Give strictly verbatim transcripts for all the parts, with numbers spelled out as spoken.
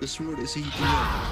The sword is heating up.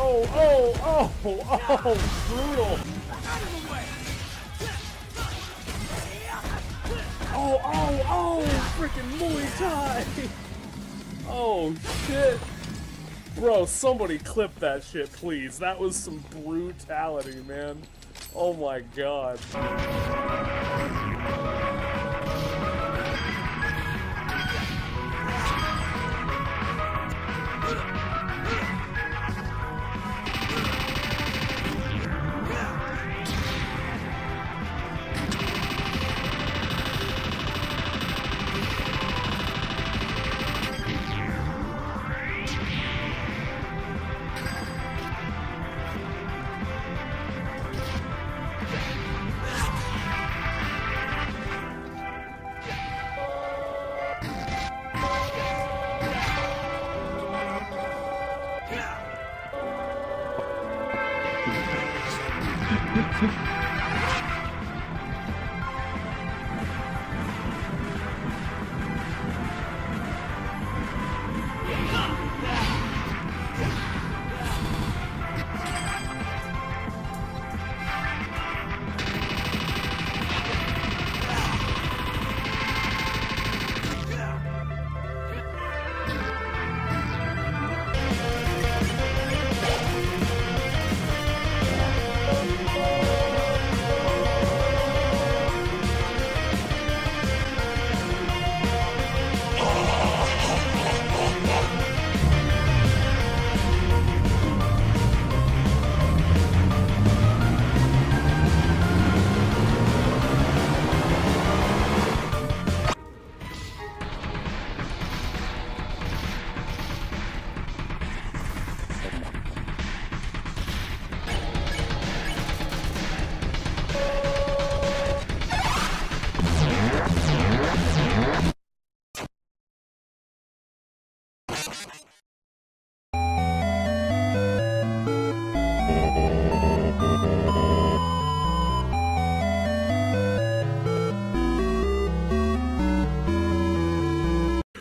Oh, oh, oh, brutal. Out of the way. Oh, oh, oh, freaking Muay Thai. Oh, shit. Bro, somebody clip that shit, please. That was some brutality, man. Oh, my God. Oh,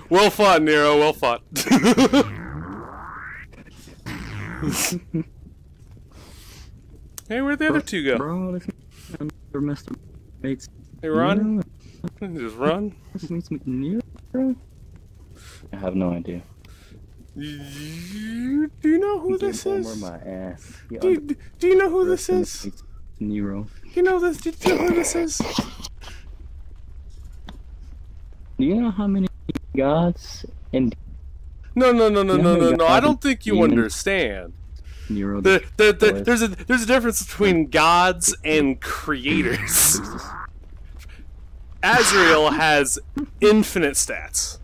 Well fought, Nero. Well fought. Hey, where'd the other two go? Hey, run. Just run. I have no idea. You, do you know who this is? My ass. Do, you, do you know who this is? Nero. You know this? Do you know who this is? Do you know how many gods and? No, no, no, no, no, no, no. I don't think you understand. Nero. The, the, the, there's a there's a difference between gods and creators. Asriel has infinite stats.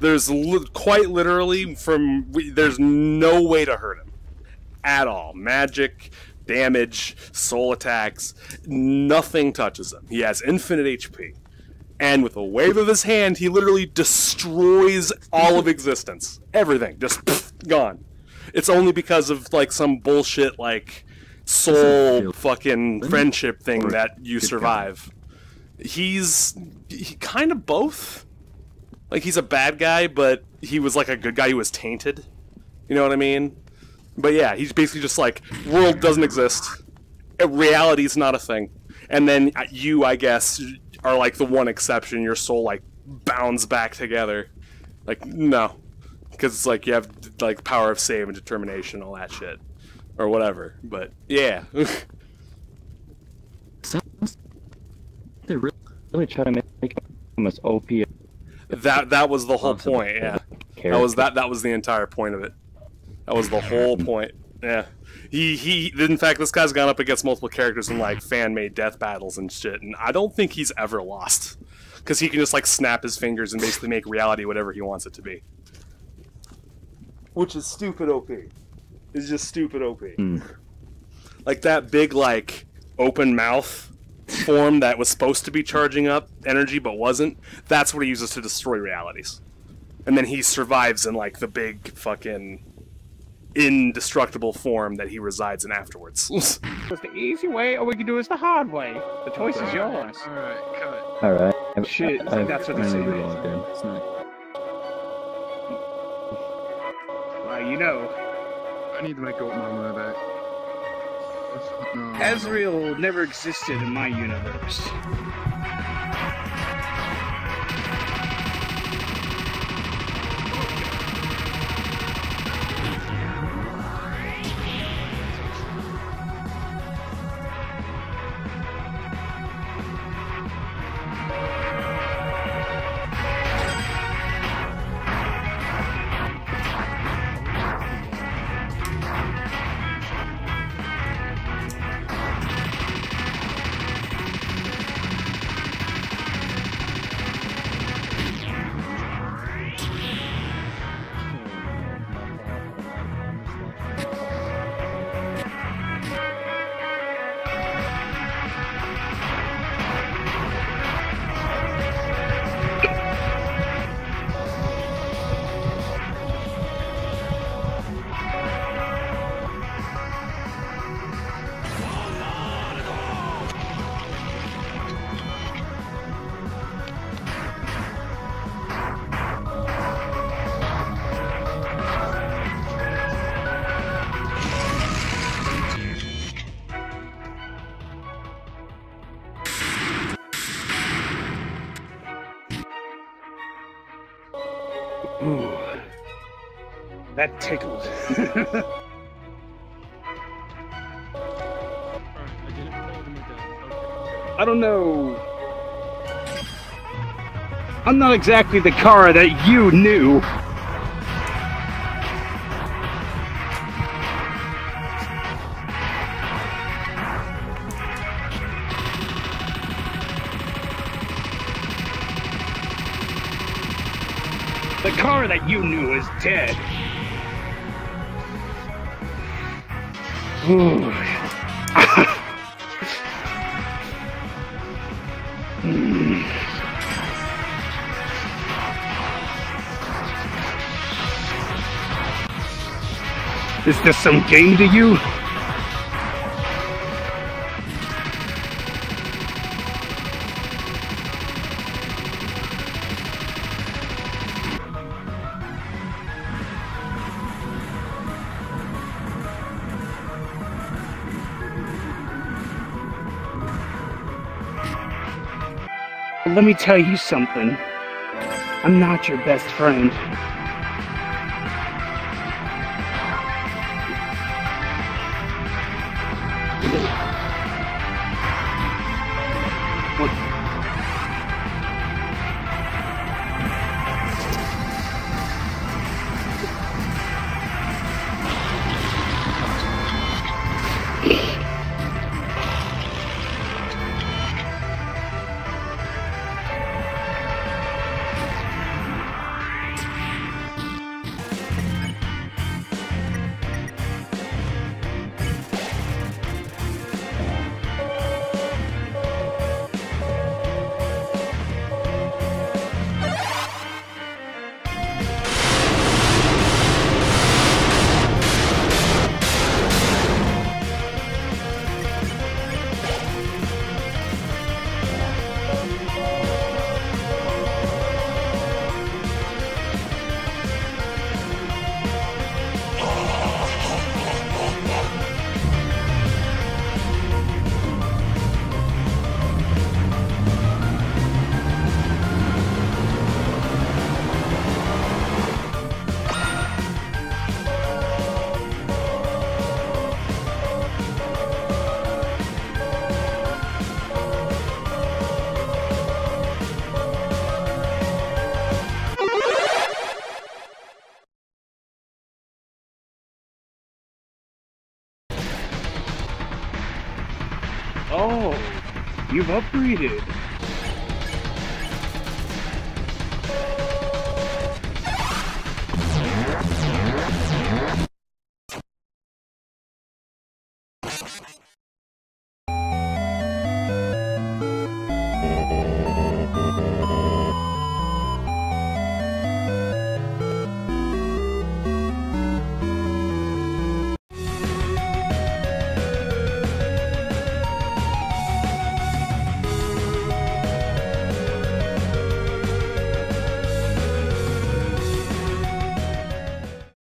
There's li quite literally from we, there's no way to hurt him at all. Magic, damage, soul attacks, nothing touches him. He has infinite H P, and with a wave of his hand, he literally destroys all of existence. Everything just pff, gone. It's only because of like some bullshit like soul fucking friendship thing that you survive. He's he kind of both. Like, he's a bad guy, but he was, like, a good guy who was tainted. You know what I mean? But, yeah, he's basically just like, world doesn't exist. Reality's not a thing. And then you, I guess, are, like, the one exception. Your soul, like, bounds back together. Like, no. Because it's, like, you have, like, power of save and determination, all that shit. Or whatever. But, yeah. They really try to make him as O P as... That that was the whole point, yeah. That was that that was the entire point of it. That was the whole point, yeah. He he. In fact, this guy's gone up against multiple characters in like fan-made death battles and shit, and I don't think he's ever lost, because he can just like snap his fingers and basically make reality whatever he wants it to be. Which is stupid O P. It's just stupid O P. Mm. Like that big like open mouth form that was supposed to be charging up energy but wasn't, that's what he uses to destroy realities. And then he survives in like the big fucking indestructible form that he resides in afterwards. It's the easy way, or we can do it the hard way. The choice is yours. Alright, cut. Alright. Shit, I, I, I, that's what this is. It's not... Well, you know. I need to make up my mind back. No, Asriel no. never existed in my universe. Ooh, that tickled. I don't know. I'm not exactly the Chara that you knew. The car that you knew is dead. Ooh. mm. Is this some game to you? But let me tell you something. I'm not your best friend. Oh, you've upgraded.